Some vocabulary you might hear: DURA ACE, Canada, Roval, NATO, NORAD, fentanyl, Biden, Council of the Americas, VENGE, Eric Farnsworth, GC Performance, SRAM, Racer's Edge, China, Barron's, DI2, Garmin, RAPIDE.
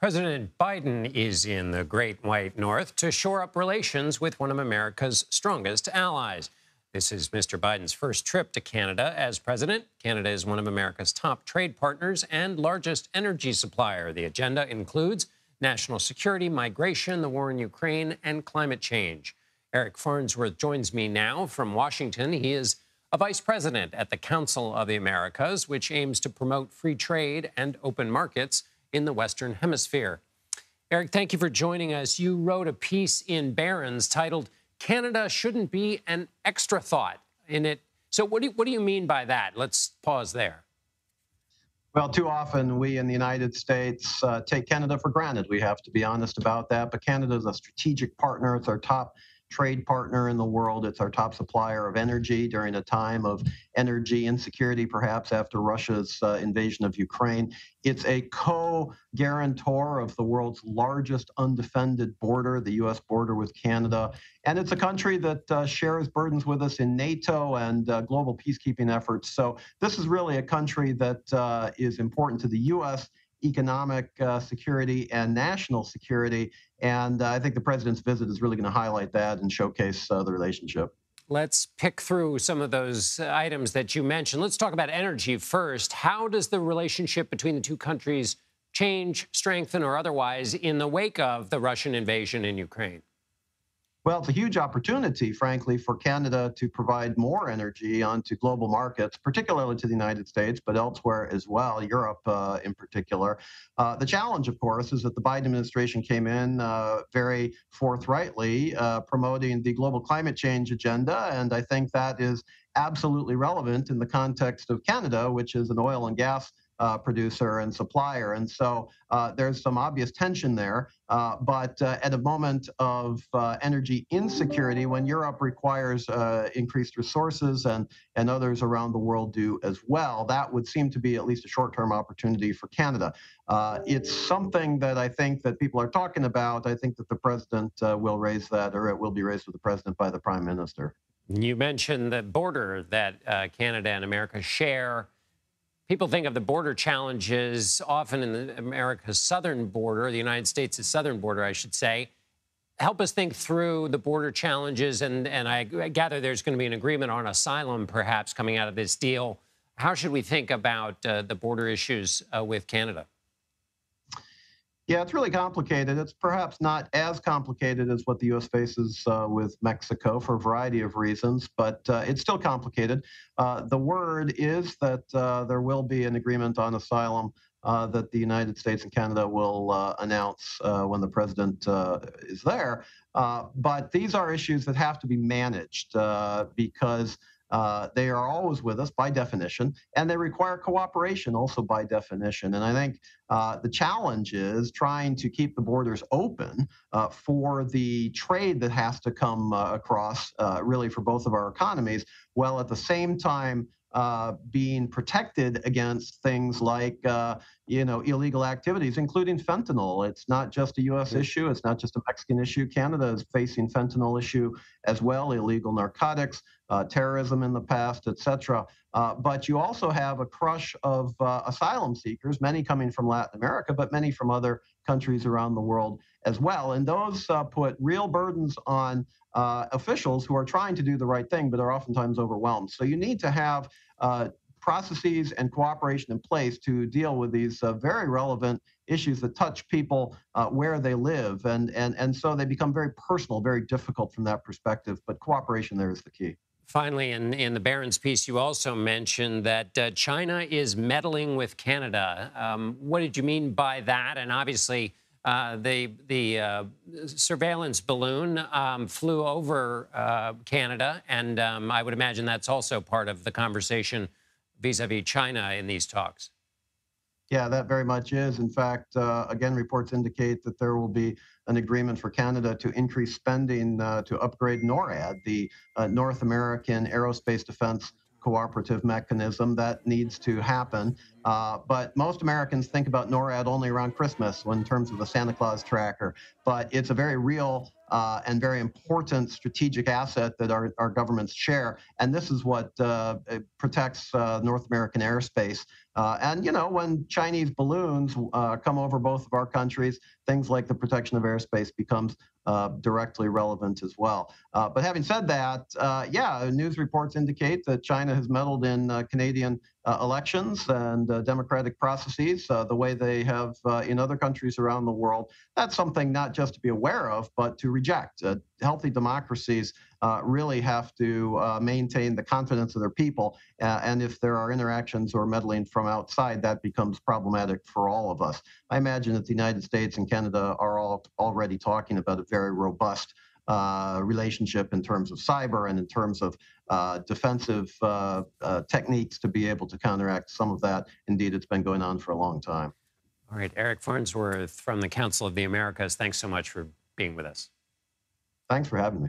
President Biden is in the Great White North to shore up relations with one of America's strongest allies. This is Mr. Biden's first trip to Canada as president. Canada is one of America's top trade partners and largest energy supplier. The agenda includes national security, migration, the war in Ukraine, and climate change. Eric Farnsworth joins me now from Washington. He is a vice president at the Council of the Americas, which aims to promote free trade and open markets in the Western Hemisphere. Eric, thank you for joining us. You wrote a piece in Barron's titled, "Canada Shouldn't Be an Extra Thought" in it. So what do you mean by that? Let's pause there. Well, too often we in the United States take Canada for granted. We have to be honest about that. But Canada is a strategic partner. It's our top trade partner in the world. It's our top supplier of energy during a time of energy insecurity, perhaps after Russia's invasion of Ukraine. It's a co-guarantor of the world's largest undefended border, the U.S. border with Canada. And it's a country that shares burdens with us in NATO and global peacekeeping efforts. So this is really a country that is important to the U.S. economic security and national security. And I think the president's visit is really going to highlight that and showcase the relationship. Let's pick through some of those items that you mentioned. Let's talk about energy first. How does the relationship between the two countries change, strengthen, or otherwise in the wake of the Russian invasion in Ukraine? Well, it's a huge opportunity, frankly, for Canada to provide more energy onto global markets, particularly to the United States, but elsewhere as well, Europe in particular. The challenge, of course, is that the Biden administration came in very forthrightly promoting the global climate change agenda, and I think that is absolutely relevant in the context of Canada, which is an oil and gas producer and supplier. And so there's some obvious tension there. But at a moment of energy insecurity, when Europe requires increased resources and others around the world do as well, that would seem to be at least a short-term opportunity for Canada. It's something that I think that people are talking about. I think that the president will raise that, or it will be raised with the president by the prime minister. You mentioned the border that Canada and America share. People think of the border challenges often in America's southern border, the United States' southern border, I should say. Help us think through the border challenges, and I gather there's going to be an agreement on asylum, perhaps, coming out of this deal. How should we think about the border issues with Canada? Yeah, it's really complicated. It's perhaps not as complicated as what the U.S. faces with Mexico for a variety of reasons, but it's still complicated. The word is that there will be an agreement on asylum that the United States and Canada will announce when the president is there. But these are issues that have to be managed because they are always with us by definition, and they require cooperation also by definition. And I think the challenge is trying to keep the borders open for the trade that has to come across, really for both of our economies, while at the same time being protected against things like, illegal activities, including fentanyl. It's not just a U.S. issue. It's not just a Mexican issue. Canada is facing fentanyl issue as well, illegal narcotics, terrorism in the past, etc. But you also have a crush of asylum seekers, many coming from Latin America, but many from other countries around the world as well. And those put real burdens on officials who are trying to do the right thing, but are oftentimes overwhelmed. So you need to have processes and cooperation in place to deal with these very relevant issues that touch people where they live. And so they become very personal, very difficult from that perspective. But cooperation there is the key. Finally, in the Barron's piece, you also mentioned that China is meddling with Canada. What did you mean by that? And obviously, the surveillance balloon flew over Canada, and I would imagine that's also part of the conversation vis-a-vis China in these talks. Yeah, that very much is. In fact, again, reports indicate that there will be an agreement for Canada to increase spending to upgrade NORAD, the North American Aerospace Defense Cooperative Mechanism. That needs to happen. But most Americans think about NORAD only around Christmas in terms of the Santa Claus tracker. But it's a very real and very important strategic asset that our governments share. And this is what protects North American airspace And, you know, when Chinese balloons come over both of our countries, things like the protection of airspace becomes directly relevant as well. But having said that, yeah, news reports indicate that China has meddled in Canadian elections and democratic processes the way they have in other countries around the world. That's something not just to be aware of, but to reject. Healthy democracies really have to maintain the confidence of their people. And if there are interactions or meddling from outside, that becomes problematic for all of us. I imagine that the United States and Canada are already talking about a very robust relationship in terms of cyber and in terms of defensive techniques to be able to counteract some of that. Indeed, it's been going on for a long time. All right, Eric Farnsworth from the Council of the Americas, thanks so much for being with us. Thanks for having me.